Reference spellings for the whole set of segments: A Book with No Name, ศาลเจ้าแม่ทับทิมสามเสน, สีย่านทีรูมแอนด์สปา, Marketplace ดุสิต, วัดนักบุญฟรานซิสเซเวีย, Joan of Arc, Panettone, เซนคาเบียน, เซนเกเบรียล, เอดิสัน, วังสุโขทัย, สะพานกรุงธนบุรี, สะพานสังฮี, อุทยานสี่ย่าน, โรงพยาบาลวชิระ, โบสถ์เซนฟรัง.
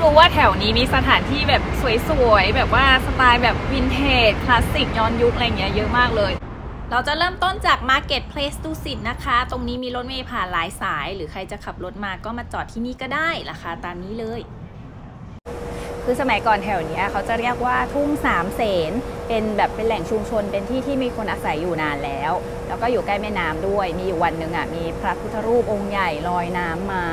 รู้ว่าแถวนี้มีสถานที่แบบสวยๆแบบว่าสไตล์แบบวินเทจคลาสสิกย้อนยุคอะไรเงี้ยเยอะมากเลยเราจะเริ่มต้นจาก Marketplace ดุสิตนะคะตรงนี้มีรถเมล์ผ่านหลายสายหรือใครจะขับรถมาก็มาจอดที่นี่ก็ได้ราคาตามนี้เลยคือสมัยก่อนแถวนี้เขาจะเรียกว่าทุ่งสามเสนเป็นแบบเป็นแหล่งชุมชนเป็นที่ที่มีคนอาศัยอยู่นานแล้วแล้วก็อยู่ใกล้แม่น้ำด้วยมีอยู่วันหนึ่งอ่ะมีพระพุทธรูปองค์ใหญ่ลอยน้ำมา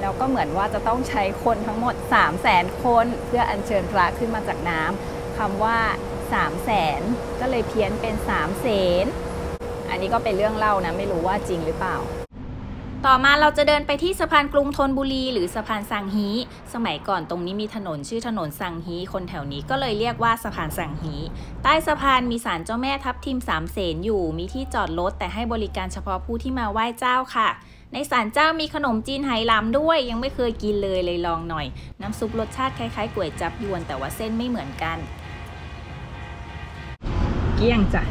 แล้วก็เหมือนว่าจะต้องใช้คนทั้งหมด 300,000 คนเพื่ออัญเชิญพระขึ้นมาจากน้ำคำว่า 300,000 ก็เลยเพี้ยนเป็น3เสนอันนี้ก็เป็นเรื่องเล่านะไม่รู้ว่าจริงหรือเปล่าต่อมาเราจะเดินไปที่สะพานกรุงธนบุรีหรือสะพานสังฮีสมัยก่อนตรงนี้มีถนนชื่อถนนสังฮีคนแถวนี้ก็เลยเรียกว่าสะพานสังฮีใต้สะพานมีศาลเจ้าแม่ทับทิมสามเสนอยู่มีที่จอดรถแต่ให้บริการเฉพาะผู้ที่มาไหว้เจ้าค่ะในศาลเจ้ามีขนมจีนไหหลำด้วยยังไม่เคยกินเลยลองหน่อยน้ำซุปรสชาติคล้ายๆก๋วยจั๊บยวนแต่ว่าเส้นไม่เหมือนกันเกี้ยงจ้ะ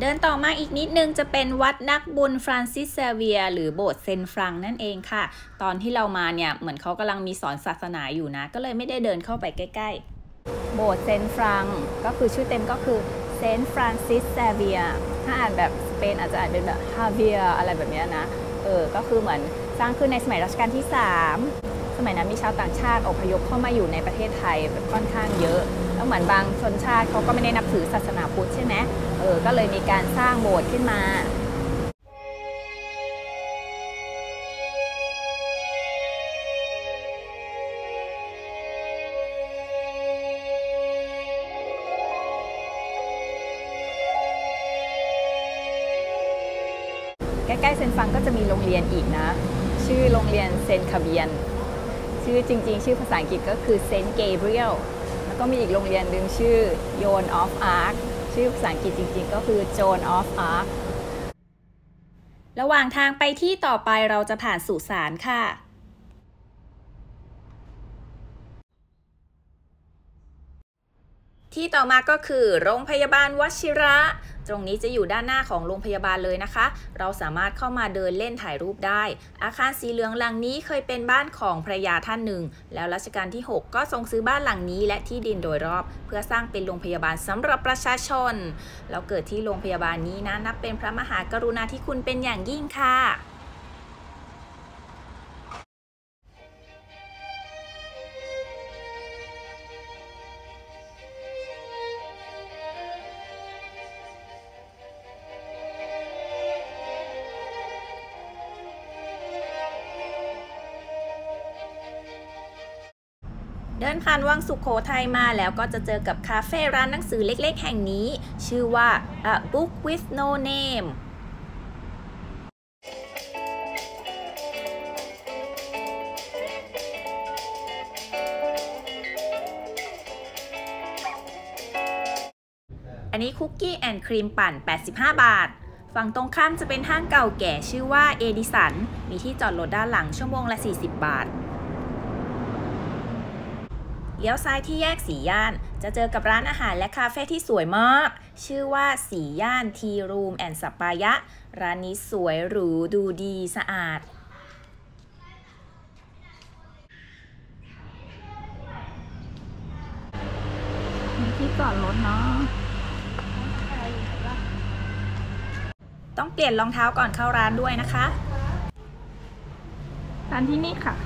เดินต่อมาอีกนิดนึงจะเป็นวัดนักบุญฟรานซิสเซเวียหรือโบสถ์เซนฟรังนั่นเองค่ะตอนที่เรามาเนี่ยเหมือนเขากำลังมีสอนศาสนาอยู่นะก็เลยไม่ได้เดินเข้าไปใกล้ๆโบสถ์เซนฟรังก็คือชื่อเต็มก็คือเซนฟรานซิสเซเวียถ้าอ่านแบบสเปนอาจจะอ่านเป็นแบบฮาเวียอะไรแบบนี้นะก็คือเหมือนสร้างขึ้นในสมัยรัชกาลที่3สมัยนั้นมีชาวต่างชาติอพยพเข้ามาอยู่ในประเทศไทยแบบค่อนข้างเยอะแล้วเหมือนบางชนชาติเขาก็ไม่ได้นับถือศาสนาพุทธใช่ไหมก็เลยมีการสร้างโบสถ์ขึ้นมาใกล้ๆเซนฟังก็จะมีโรงเรียนอีกนะชื่อโรงเรียนเซนคาเบียนชื่อจริงๆชื่อภาษาอังกฤษก็คือเซนเกเบรียลแล้วก็มีอีกโรงเรียนหนึ่งชื่อโยนออฟอาร์คชื่อภาษาอังกฤษจริงๆก็คือ Joan of Arc ระหว่างทางไปที่ต่อไปเราจะผ่านสุสานค่ะที่ต่อมาก็คือโรงพยาบาลวชิระตรงนี้จะอยู่ด้านหน้าของโรงพยาบาลเลยนะคะเราสามารถเข้ามาเดินเล่นถ่ายรูปได้อาคารสีเหลืองหลังนี้เคยเป็นบ้านของภรรยาท่านหนึ่งแล้วรัชกาลที่6ก็ทรงซื้อบ้านหลังนี้และที่ดินโดยรอบเพื่อสร้างเป็นโรงพยาบาลสำหรับประชาชนเราเกิดที่โรงพยาบาลนี้นะนับเป็นพระมหากรุณาธิคุณเป็นอย่างยิ่งค่ะเดินผ่านวังสุโขทัยมาแล้วก็จะเจอกับคาเฟ่ร้านหนังสือเล็กๆแห่งนี้ชื่อว่า A Book with No Nameอันนี้คุกกี้แอนด์ครีมปั่น85 บาทฝั่งตรงข้ามจะเป็นห้างเก่าแก่ชื่อว่าเอดิสันมีที่จอดรถด้านหลังชั่วโมงละ40 บาทเลี้ยวซ้ายที่แยกสีย่านจะเจอกับร้านอาหารและคาเฟ่ที่สวยมากชื่อว่าสีย่านทีรูมแอนด์สปายะร้านนี้สวยหรูดูดีสะอาดมีที่จอดรถเนาะต้องเปลี่ยนรองเท้าก่อนเข้าร้านด้วยนะคะร้านที่นี่ค่ะ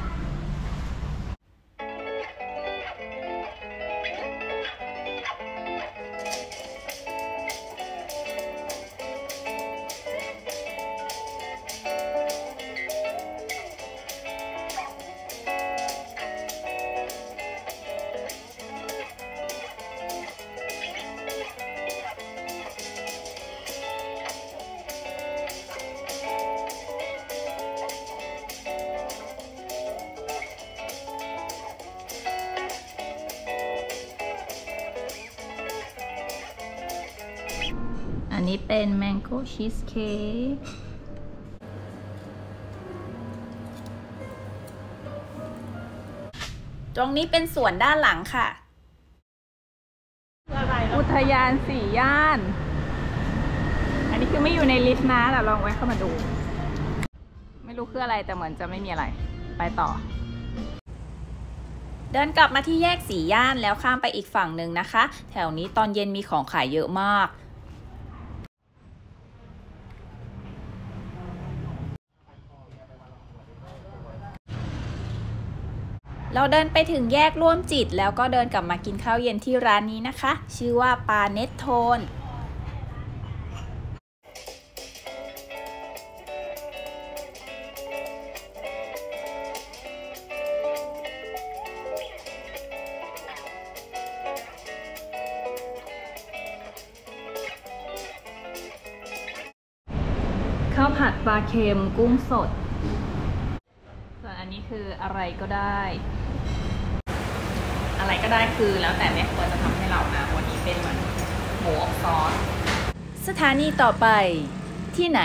อันนี้เป็นแมงโก้ชีสเค้กตรงนี้เป็นสวนด้านหลังค่ะอะไร อุทยานสี่ย่านอันนี้คือไม่อยู่ในลิสต์นะแต่ลองแวะเข้ามาดูไม่รู้คืออะไรแต่เหมือนจะไม่มีอะไรไปต่อเดินกลับมาที่แยกสี่ย่านแล้วข้ามไปอีกฝั่งหนึ่งนะคะแถวนี้ตอนเย็นมีของขายเยอะมากเราเดินไปถึงแยกร่วมจิตแล้วก็เดินกลับมากินข้าวเย็นที่ร้านนี้นะคะชื่อว่าปาเนตโทนข้าวผัดปลาเค็มกุ้งสดส่วนอันนี้คืออะไรก็ได้อะไรก็ได้คือแล้วแต่แม่ครัวจะทำให้เรานะวันนี้เป็นเหมือนหมูอบซอสสถานีต่อไปที่ไหน